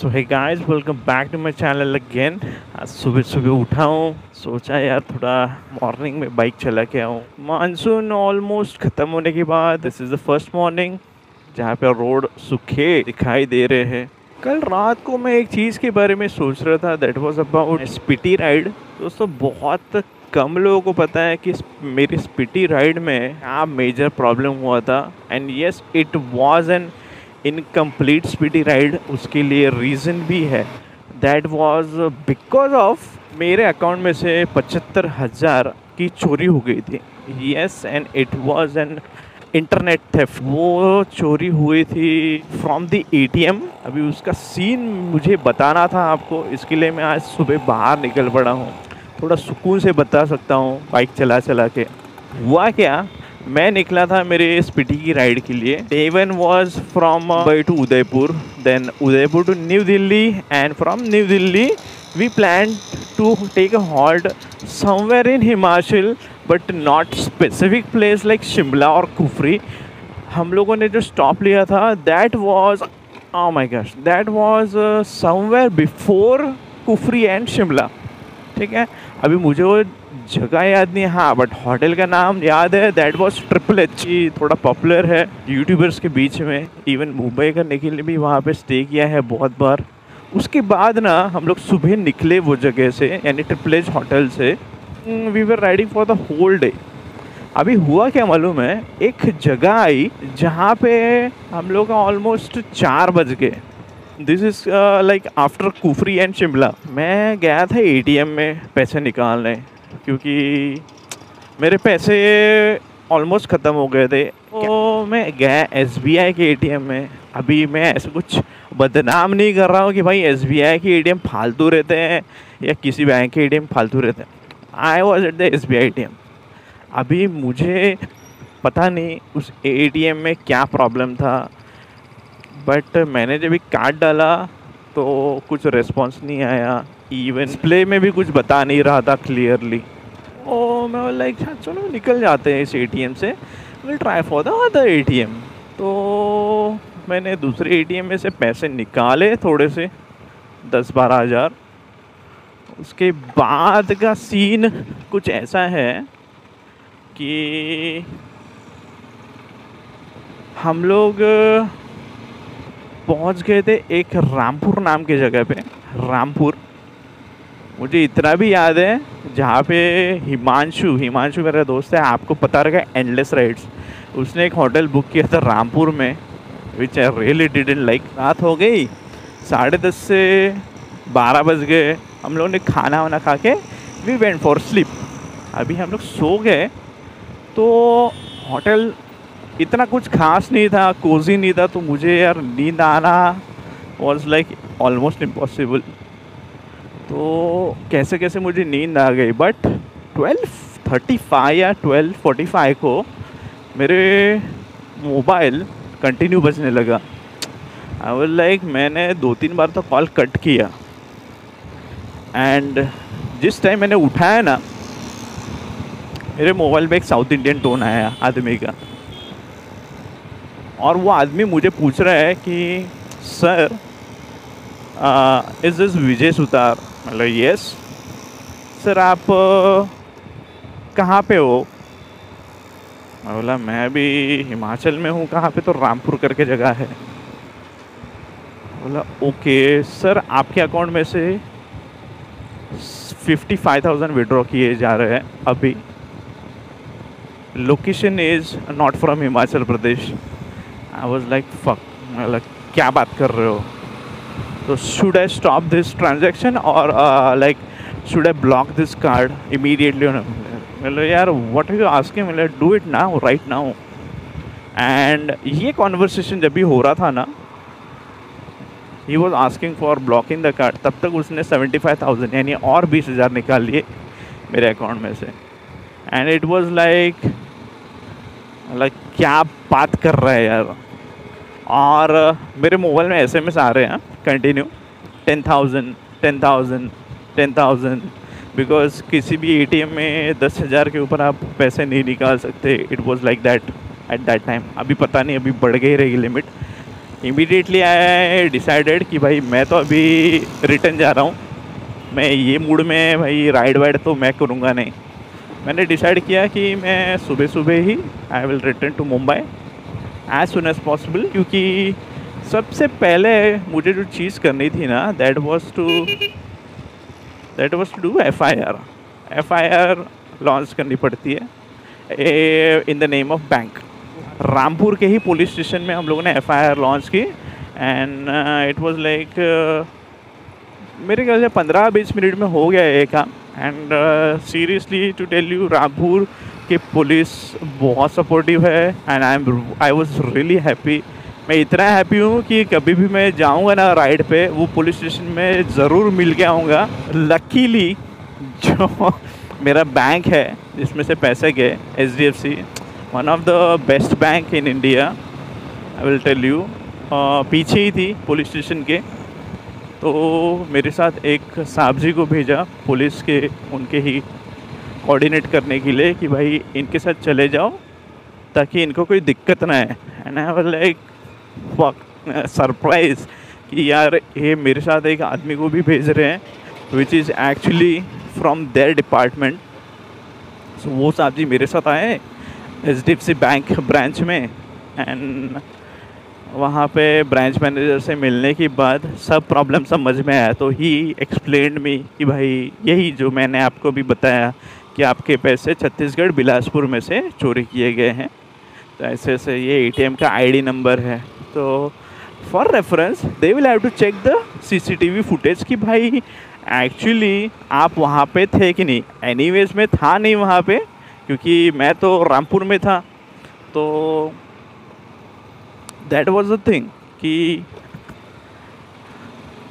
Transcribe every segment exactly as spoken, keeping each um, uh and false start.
So hey guys, welcome back to my channel again. आज सुबह सुबह उठा हूँ, सोचा यार थोड़ा मॉर्निंग में बाइक चला के आऊँ। मानसून ऑलमोस्ट ख़त्म होने के बाद this is the first morning जहाँ पे रोड सूखे दिखाई दे रहे हैं। कल रात को मैं एक चीज़ के बारे में सोच रहा था, that was about Spiti ride. दोस्तों बहुत कम लोगों को पता है कि मेरी स्पीटी राइड में क्या मेजर प्रॉब्लम हुआ था। And yes, it was an incomplete Spiti ride. उसके लिए रीज़न भी है, दैट वाज बिकॉज ऑफ मेरे अकाउंट में से पचहत्तर हज़ार की चोरी हो गई थी। Yes, and it was an internet theft. वो चोरी हुई थी फ्रॉम द एटीएम। अभी उसका सीन मुझे बताना था आपको, इसके लिए मैं आज सुबह बाहर निकल पड़ा हूँ। थोड़ा सुकून से बता सकता हूँ बाइक चला चला के। हुआ क्या, मैं निकला था मेरे स्पीटी की राइड के लिए। Day one was from Mumbai to Udaipur, then Udaipur to new Delhi, and from new Delhi we plan to take a halt somewhere in Himachal, but not specific place like Shimla और कुफरी। हम लोगों ने जो स्टॉप लिया था that was, oh my gosh, that was somewhere before Kufri and Shimla. ठीक है, अभी मुझे वो जगह याद नहीं है, हाँ बट होटल का नाम याद है, दैट वाज ट्रिपल एच। थोड़ा पॉपुलर है यूट्यूबर्स के बीच में, इवन मुंबई करने के लिए भी वहाँ पे स्टे किया है बहुत बार। उसके बाद ना हम लोग सुबह निकले वो जगह से, यानी ट्रिपल एच होटल से। We were riding for the whole day. अभी हुआ क्या मालूम है, एक जगह आई जहाँ पे हम लोग का ऑलमोस्ट चार बज गए। This is like after Kufri and Shimla. मैं गया था एटीएम में पैसे निकालने, क्योंकि मेरे पैसे ऑलमोस्ट ख़त्म हो गए थे। तो मैं गया एसबीआई के एटीएम में। अभी मैं ऐसे कुछ बदनाम नहीं कर रहा हूँ कि भाई एसबीआई के एटीएम फालतू रहते हैं या किसी बैंक के एटीएम फालतू रहते हैं। I was at the S B I A T M. अभी मुझे पता नहीं उस ए टी एम में क्या प्रॉब्लम था, बट मैंने जब भी कार्ड डाला तो कुछ रिस्पॉन्स नहीं आया। इवन प्ले में भी कुछ बता नहीं रहा था क्लियरली। ओ मैं लाइक चलो निकल जाते हैं इस ए टी एम से, will try for the other A T M. तो मैंने दूसरे ए टी एम में से पैसे निकाले थोड़े से, दस बारह हज़ार। उसके बाद का सीन कुछ ऐसा है कि हम लोग पहुंच गए थे एक रामपुर नाम के जगह पे। रामपुर मुझे इतना भी याद है जहाँ पे हिमांशु हिमांशु मेरा दोस्त है, आपको पता रहेगा, एंडलेस राइड्स। उसने एक होटल बुक किया था रामपुर में, which I really didn't like. रात हो गई, साढ़े दस से बारह बज गए। हम लोगों ने खाना वाना खा के वी वेंट फॉर स्लीप। अभी हम लोग सो गए। तो होटल इतना कुछ खास नहीं था, कोजी नहीं था, तो मुझे यार नींद आना वॉज लाइक ऑलमोस्ट इम्पॉसिबल। तो कैसे कैसे मुझे नींद आ गई, बट ट्वेल्व थर्टी फाइव या ट्वेल्व फोर्टी फाइव को मेरे मोबाइल कंटिन्यू बजने लगा। आई वॉज लाइक, मैंने दो तीन बार तो कॉल कट किया। एंड जिस टाइम मैंने उठाया ना, मेरे मोबाइल में एक साउथ इंडियन टोन आया आदमी का, और वो आदमी मुझे पूछ रहा है कि sir is this Vijay Sutar? मतलब यस सर, आप कहाँ पे हो? मैं बोला मैं अभी हिमाचल में हूँ। कहाँ पे? तो रामपुर करके जगह है। बोला ओके सर, आपके अकाउंट में से फिफ्टी फाइव थाउजेंड विड्रॉ किए जा रहे हैं अभी। Location is not from Himachal Pradesh. I was like fuck, मतलब क्या बात कर रहे हो? तो should I stop this transaction और like should I block this card immediately? मतलब यार व्हाट आर यू आस्किंग, मतलब do it now, right now. And ये कॉन्वर्सेशन जब भी हो रहा था ना, he was asking for blocking the card. तब तक उसने सेवेंटी फाइव थाउजेंड यानी और बीस हज़ार निकाल लिए मेरे अकाउंट में से। And it was like like क्या बात कर रहा है यार। और मेरे मोबाइल में एसएमएस आ रहे हैं continue, ten thousand ten thousand ten thousand, because किसी भी एटीएम में दस हज़ार के ऊपर आप पैसे नहीं निकाल सकते। It was like that at that time. अभी पता नहीं, अभी बढ़ गई रहेगी लिमिट। इमीडिएटली आई डिसाइडेड कि भाई मैं तो अभी रिटर्न जा रहा हूँ, मैं ये मूड में भाई राइड वाइड तो मैं करूँगा नहीं। मैंने डिसाइड किया कि मैं सुबह सुबह ही I will return to Mumbai as soon as possible, क्योंकि सबसे पहले मुझे जो चीज़ करनी थी ना that was to that was to do F I R F I R launch करनी पड़ती है in the name of bank. Rampur के ही पुलिस स्टेशन में हम लोगों ने एफ आई आर लॉन्च की एंड इट वाज लाइक मेरे ख्याल से पंद्रह बीस मिनट में हो गया ये काम। And seriously to tell you Rampur की पुलिस बहुत सपोर्टिव है and I am I was really happy. मैं इतना हैप्पी हूँ कि कभी भी मैं जाऊँगा ना राइड पे, वो पुलिस स्टेशन में ज़रूर मिल के आऊँगा। लकीली जो मेरा बैंक है जिसमें से पैसे गए, H D F C, one of the best bank in India I will tell you, पीछे ही थी पुलिस स्टेशन के। तो मेरे साथ एक साहब जी को भेजा पुलिस के उनके ही कोऑर्डिनेट करने के लिए कि भाई इनके साथ चले जाओ ताकि इनको कोई दिक्कत ना है। And I was like fuck surprise कि यार ये मेरे साथ एक आदमी को भी भेज रहे हैं which is actually from there department. So वो साहब जी मेरे साथ आए H D F C bank branch में एंड वहाँ पे ब्रांच मैनेजर से मिलने के बाद सब प्रॉब्लम समझ में आया। तो ही एक्सप्लेन्ड मी कि भाई यही जो मैंने आपको भी बताया कि आपके पैसे छत्तीसगढ़ बिलासपुर में से चोरी किए गए हैं, तो ऐसे ऐसे ये ए टी एम का आई डी नंबर है। तो for reference they will have to check the C C T V footage कि भाई एक्चुअली आप वहाँ पे थे कि नहीं। एनीवेज मैं था नहीं वहाँ पे क्योंकि मैं तो रामपुर में था। तो दैट वाज द थिंग कि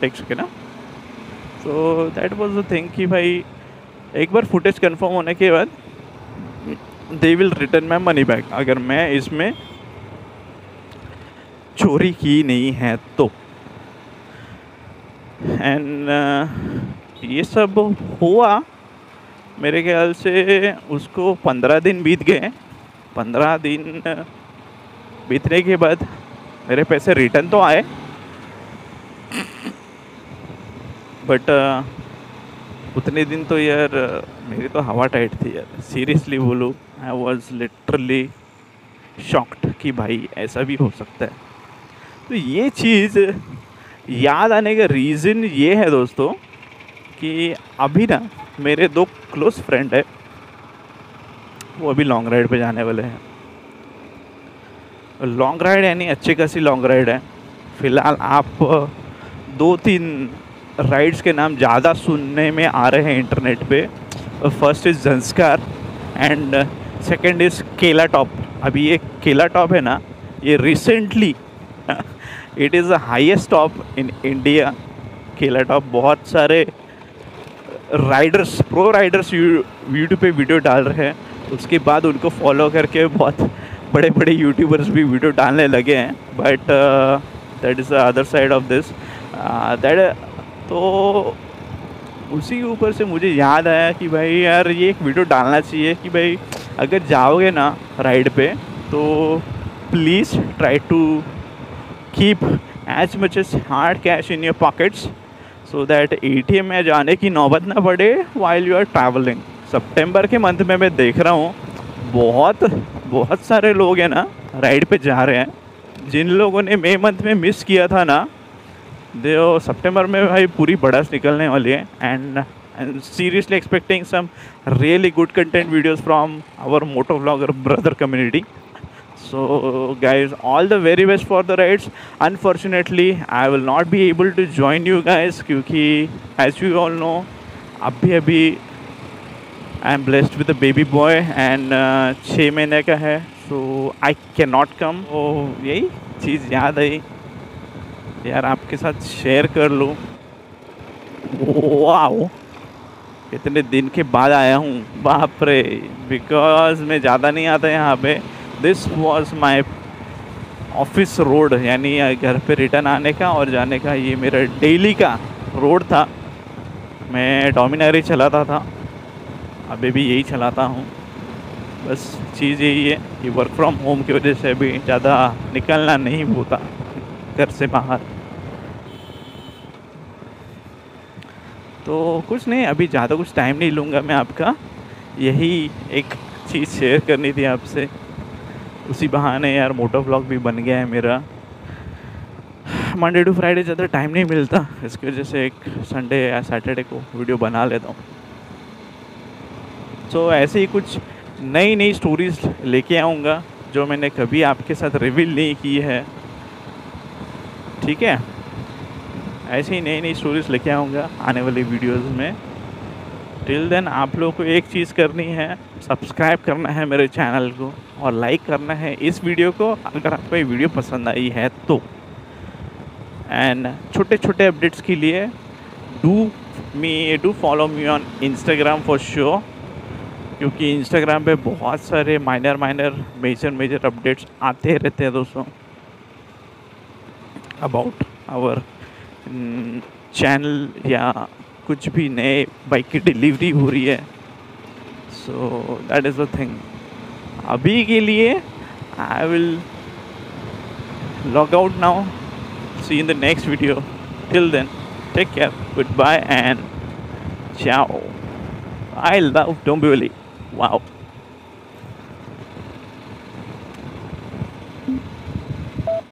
देख सके ना। So that was the thing कि भाई एक बार फुटेज कंफर्म होने के बाद they will return my money back अगर मैं इसमें चोरी की नहीं है तो। एंड uh, ये सब हुआ मेरे ख्याल से उसको पंद्रह दिन बीत गए। पंद्रह दिन बीतने के बाद मेरे पैसे रिटर्न तो आए बट uh, उतने दिन तो यार मेरी तो हवा टाइट थी यार। सीरियसली बोलूं आई वाज लिटरली शॉक्ड कि भाई ऐसा भी हो सकता है। तो ये चीज़ याद आने का रीज़न ये है दोस्तों कि अभी ना मेरे दो क्लोज़ फ्रेंड है वो अभी लॉन्ग राइड पे जाने वाले हैं। लॉन्ग राइड यानी अच्छी खासी लॉन्ग राइड है। फ़िलहाल आप दो तीन राइड्स के नाम ज़्यादा सुनने में आ रहे हैं इंटरनेट पे। First is Zanskar and second is Kela top. अभी ये केला टॉप है ना ये recently it is the highest top in India. Kela top बहुत सारे राइडर्स प्रो राइडर्स यूट्यूब पे वीडियो डाल रहे हैं, उसके बाद उनको फॉलो करके बहुत बड़े बड़े यूट्यूबर्स भी वीडियो डालने लगे हैं। But that is the other side of this that. तो उसी के ऊपर से मुझे याद आया कि भाई यार ये एक वीडियो डालना चाहिए कि भाई अगर जाओगे ना राइड पे तो please try to keep as much as hard cash in your pockets so that A T M में जाने की नौबत ना पड़े while you are traveling। सितंबर के मंथ में मैं देख रहा हूँ बहुत बहुत सारे लोग हैं ना राइड पे जा रहे हैं। जिन लोगों ने मई मंथ में मिस किया था ना दे सितंबर में भाई पूरी भड़ास निकलने वाली है। And and seriously expecting some really good content videos from our moto vlogger brother community. So guys, all the very best for the rides. Unfortunately, I will not be able to join you guys क्योंकि as you all know, अभी अभी I am blessed with a baby boy and छः महीने का है, so I cannot come। तो यही चीज़ याद आई यार आपके साथ शेयर कर लूँ। वाओ कितने दिन के बाद आया हूँ बाप रे, बिकॉज मैं ज़्यादा नहीं आता यहाँ पे। This was my office road यानी घर पे रिटर्न आने का और जाने का ये मेरा डेली का रोड था। मैं डोमिनारी चलाता था, अभी भी यही चलाता हूँ। बस चीज़ यही है कि वर्क फ्रॉम होम की वजह से अभी ज़्यादा निकलना नहीं होता। घर से बाहर। तो कुछ नहीं, अभी ज़्यादा कुछ टाइम नहीं लूँगा मैं आपका, यही एक चीज़ शेयर करनी थी आपसे। उसी बहाने यार मोटो व्लॉग भी बन गया है मेरा। मंडे टू फ्राइडे ज़्यादा टाइम नहीं मिलता, इसकी वजह से एक संडे या सैटरडे को वीडियो बना लेता हूँ। तो ऐसे ही कुछ नई नई स्टोरीज लेके आऊँगा जो मैंने कभी आपके साथ रिवील नहीं की है, ठीक है। ऐसे ही नई नई स्टोरीज लेके आऊँगा आने वाली वीडियोस में। टिल देन आप लोगों को एक चीज़ करनी है, सब्सक्राइब करना है मेरे चैनल को और लाइक करना है इस वीडियो को अगर आपको ये वीडियो पसंद आई है तो। एंड छोटे छोटे अपडेट्स के लिए do me do follow me on Instagram for sure, क्योंकि इंस्टाग्राम पे बहुत सारे minor minor major major updates आते रहते हैं दोस्तों अबाउट आवर चैनल, या कुछ भी नए बाइक की डिलीवरी हो रही है। So that is the thing. अभी के लिए I will log out now, see in the next video. Till then take care, good bye and ciao. I love Dombivli. Wow.